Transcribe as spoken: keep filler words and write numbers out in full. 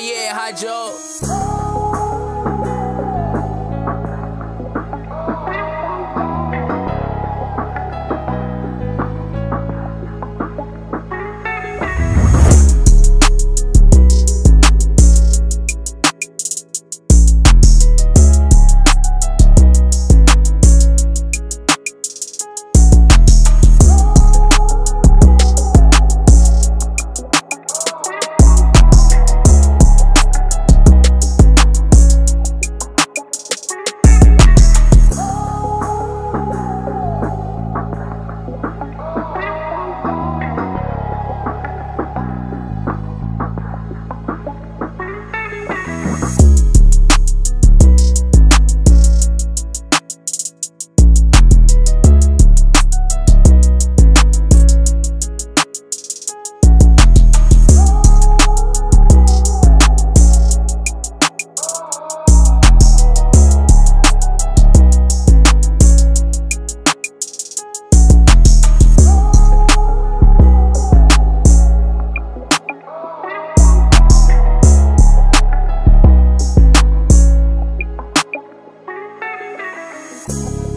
yeah, Hajo. You